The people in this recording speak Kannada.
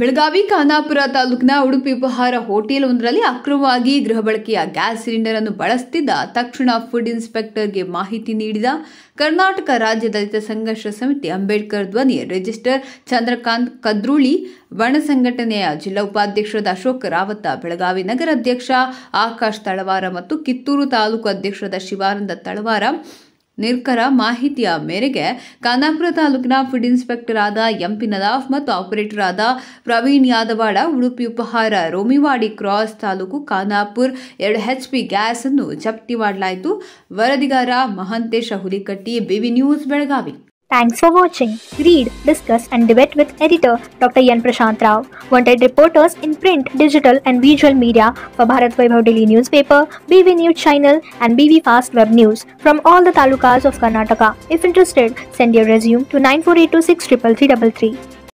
ಬೆಳಗಾವಿ ಖಾನಾಪುರ ತಾಲೂಕಿನ ಉಡುಪಿ ಉಪಹಾರ ಹೋಟೆಲ್ ಒಂದರಲ್ಲಿ ಅಕ್ರಮವಾಗಿ ಗೃಹ ಬಳಕೆಯ ಗ್ಯಾಸ್ ಸಿಲಿಂಡರ್ ಅನ್ನು ಬಳಸುತ್ತಿದ್ದ ತಕ್ಷಣ ಫುಡ್ ಇನ್ಸ್ಪೆಕ್ಟರ್ಗೆ ಮಾಹಿತಿ ನೀಡಿದ ಕರ್ನಾಟಕ ರಾಜ್ಯ ದಲಿತ ಸಂಘರ್ಷ ಸಮಿತಿ ಅಂಬೇಡ್ಕರ್ ಧ್ವನಿ ರಿಜಿಸ್ಟರ್ ಚಂದ್ರಕಾಂತ್ ಕದ್ರೂಳಿ ಬಣ ಸಂಘಟನೆಯ ಜಿಲ್ಲಾ ಉಪಾಧ್ಯಕ್ಷರಾದ ಅಶೋಕ್ ರಾವತ, ಬೆಳಗಾವಿ ನಗರ ಅಧ್ಯಕ್ಷ ಆಕಾಶ್ ತಳವಾರ ಮತ್ತು ಕಿತ್ತೂರು ತಾಲೂಕು ಅಧ್ಯಕ್ಷರಾದ ಶಿವಾನಂದ ತಳವಾರ ನಿರ್ಕರ ಮಾಹಿತಿಯ ಮೇರೆಗೆ ಖಾನಾಪುರ ತಾಲೂಕಿನ ಫುಡ್ ಇನ್ಸ್ಪೆಕ್ಟರ್ ಆದ ಎಂಪಿ ನದಾಫ್ ಮತ್ತು ಆಪರೇಟರ್ ಆದ ಪ್ರವೀಣ್ ಯಾದವಾಡ ಉಡುಪಿ ಉಪಹಾರ ರೋಮಿವಾಡಿ ಕ್ರಾಸ್ ತಾಲೂಕು ಖಾನಾಪುರ್ 2 HP ಗ್ಯಾಸ್ ಅನ್ನು ಜಪ್ತಿ ಮಾಡಲಾಯಿತು. ವರದಿಗಾರ Mahantesh Hulikatti, BV news, Belagavi. Thanks for watching. Read, discuss and debate with editor Dr. Yan Prashant Rao. Wanted reporters in print, digital and visual media for Bharathvaibhav Daily Newspaper, BV News Channel and BV Fast Web News from all the talukas of Karnataka. If interested, send your resume to 9482633333.